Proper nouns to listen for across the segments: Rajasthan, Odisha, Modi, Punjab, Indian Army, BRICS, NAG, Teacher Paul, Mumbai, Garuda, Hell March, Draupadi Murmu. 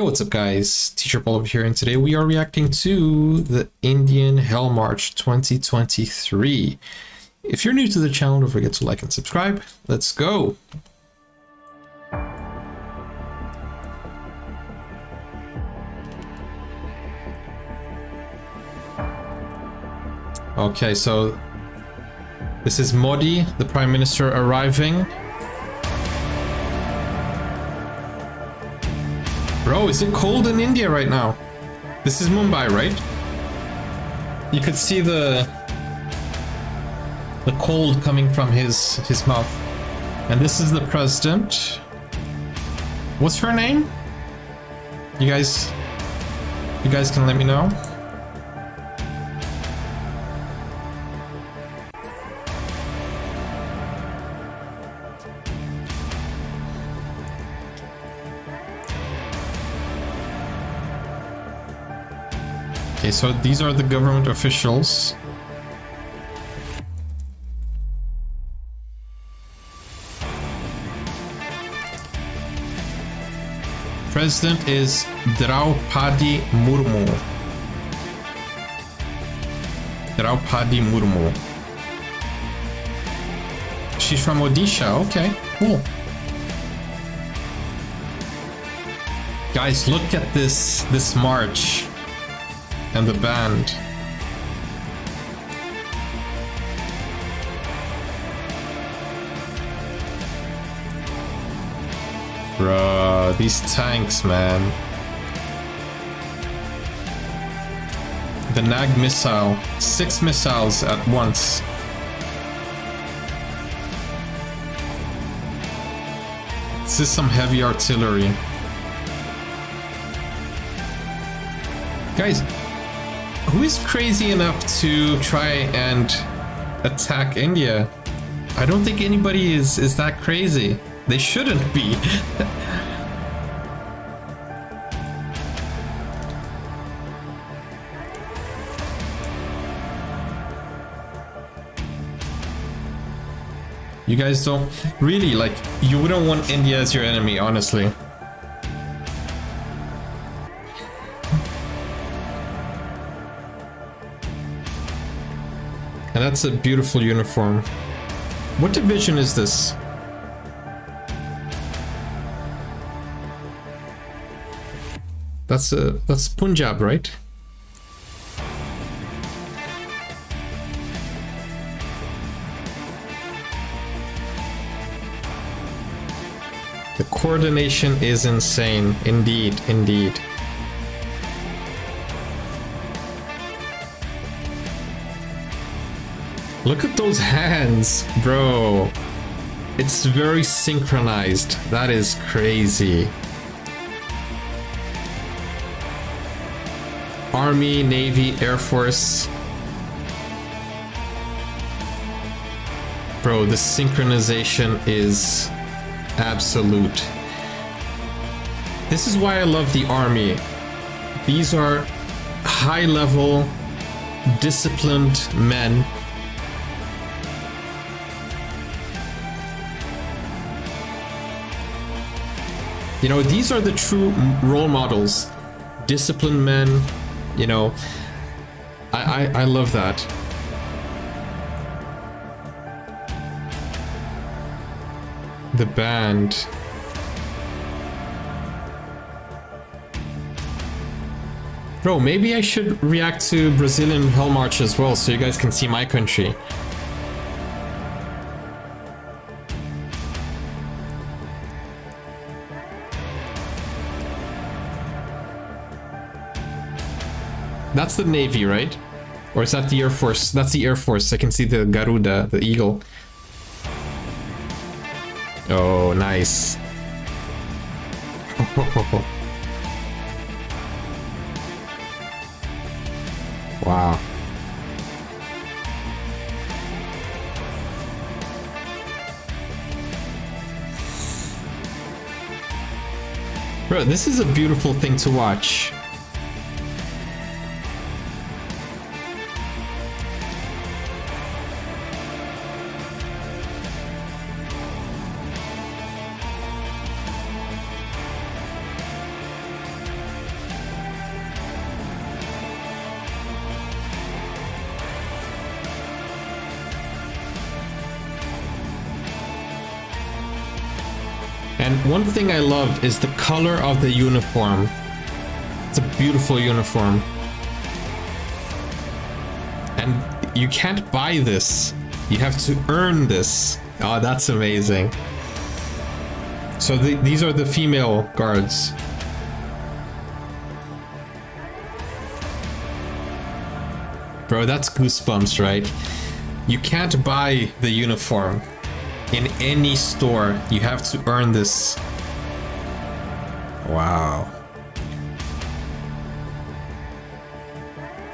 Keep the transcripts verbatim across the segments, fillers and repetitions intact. Yo, what's up guys, Teacher Paul over here, and today we are reacting to the Indian Hell March twenty twenty-three. If you're new to the channel, don't forget to like and subscribe. Let's go! Okay, so this is Modi, the Prime Minister, arriving. Bro, is it cold in India right now? This is Mumbai, right? You could see the the cold coming from his his mouth. And this is the president. What's her name? You guys, you guys can let me know. Okay, so these are the government officials. President is Draupadi Murmu. Draupadi Murmu. She's from Odisha. Okay, cool. Guys, look at this this march. And the band. Bruh, these tanks, man. The N A G missile. Six missiles at once. This is some heavy artillery. Guys, who is crazy enough to try and attack India? I don't think anybody is, is that crazy. They shouldn't be. You guys don't really, like, you wouldn't want India as your enemy, honestly. And that's a beautiful uniform. What division is this? That's a, that's Punjab, right? The coordination is insane. Indeed, indeed. Look at those hands, bro. It's very synchronized. That is crazy. Army, Navy, Air Force. Bro, the synchronization is absolute. This is why I love the Army. These are high-level, disciplined men. You know, these are the true role models. Disciplined men, you know. I, I, I love that. The band. Bro, maybe I should react to Brazilian Hell March as well, so you guys can see my country. That's the Navy, right? Or is that the Air Force? That's the Air Force. I can see the Garuda, the Eagle. Oh, nice. Wow. Bro, this is a beautiful thing to watch. And one thing I love is the color of the uniform. It's a beautiful uniform. And you can't buy this. You have to earn this. Oh, that's amazing. So the, these are the female guards. Bro, that's goosebumps, right? You can't buy the uniform in any store. You have to earn this. Wow.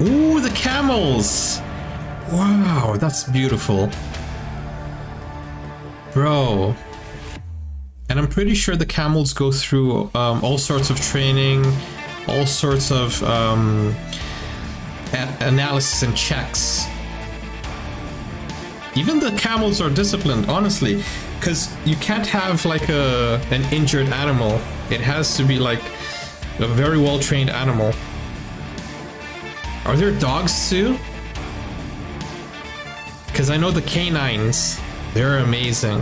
Ooh, the camels! Wow, that's beautiful. Bro. And I'm pretty sure the camels go through um, all sorts of training, all sorts of um, analysis and checks. Even the camels are disciplined, honestly, because you can't have like a an injured animal. It has to be like a very well-trained animal. Are there dogs too? Because I know the canines, they're amazing.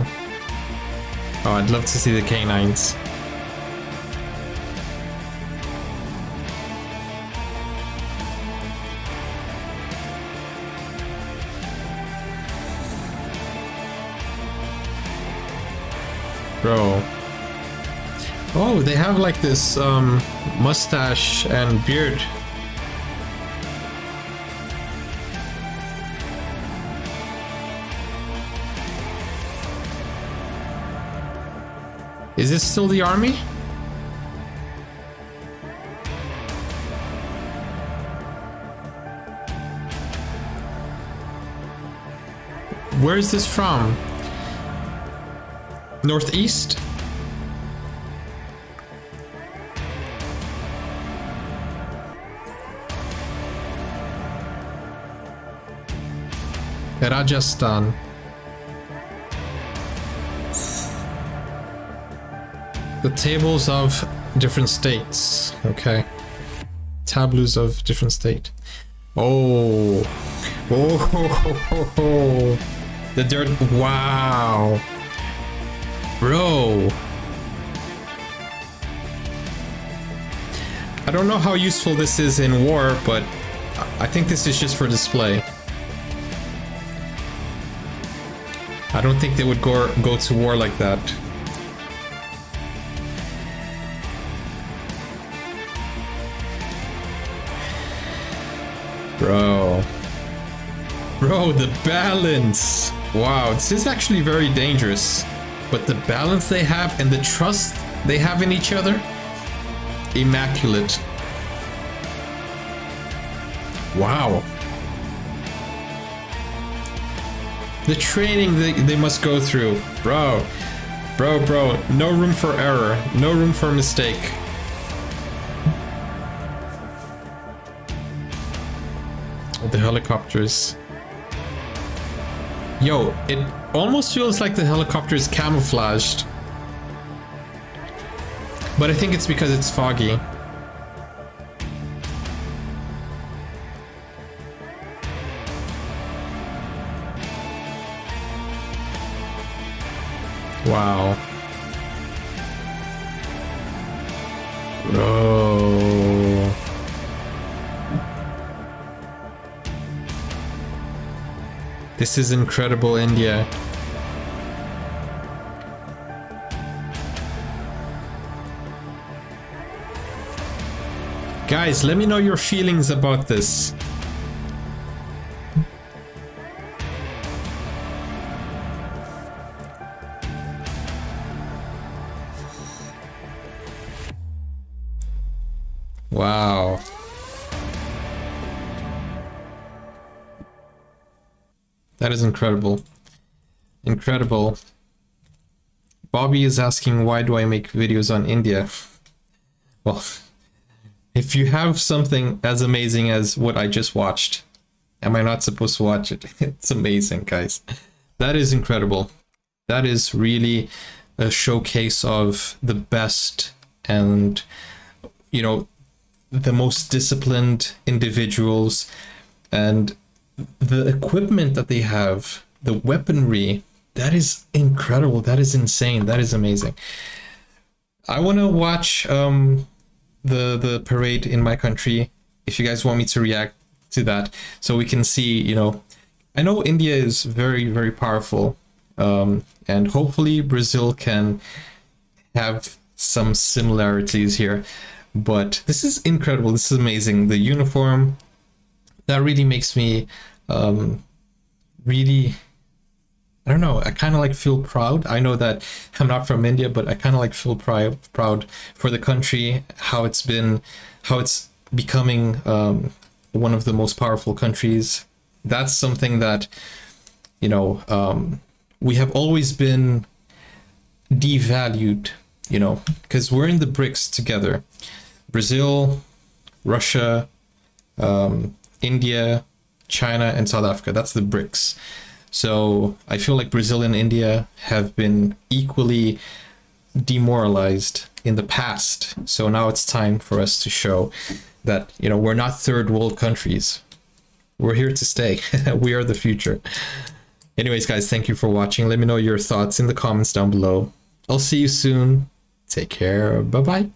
Oh, I'd love to see the canines. Bro. Oh, they have like this um, mustache and beard. Is this still the army? Where is this from? Northeast? Rajasthan. The tables of different states. Okay. Tableaus of different state. Oh. Oh. Ho, ho, ho, ho. The dirt. Wow. Bro. I don't know how useful this is in war, but I think this is just for display. I don't think they would go, go to war like that. Bro. Bro, the balance. Wow, this is actually very dangerous. But the balance they have and the trust they have in each other, immaculate. Wow. The training they, they must go through. Bro. Bro, bro. No room for error. No room for mistake. The helicopters. Yo, it almost feels like the helicopter is camouflaged. But I think it's because it's foggy. Wow. This is incredible, India. Guys, let me know your feelings about this. Wow. That is incredible. Incredible. Bobby is asking, why do I make videos on India? Well, if you have something as amazing as what I just watched, am I not supposed to watch it? It's amazing, guys. That is incredible. That is really a showcase of the best and, you know, the most disciplined individuals, and the equipment that they have, the weaponry, that is incredible. That is insane. That is amazing. I want to watch um, the the parade in my country. If you guys want me to react to that, so we can see, you know, I know India is very, very powerful, um, and hopefully Brazil can have some similarities here. But this is incredible. This is amazing. The uniform, that really makes me um, really, I don't know, I kind of like feel proud. I know that I'm not from India, but I kind of like feel pr- proud for the country, how it's been, how it's becoming um, one of the most powerful countries. That's something that, you know, um, we have always been devalued, you know, because we're in the BRICS together. Brazil, Russia, um, India, China, and South Africa. That's the BRICS. So I feel like Brazil and India have been equally demoralized in the past. So now it's time for us to show that, you know, we're not third world countries. We're here to stay. We are the future. Anyways, guys, thank you for watching. Let me know your thoughts in the comments down below. I'll see you soon. Take care. Bye-bye.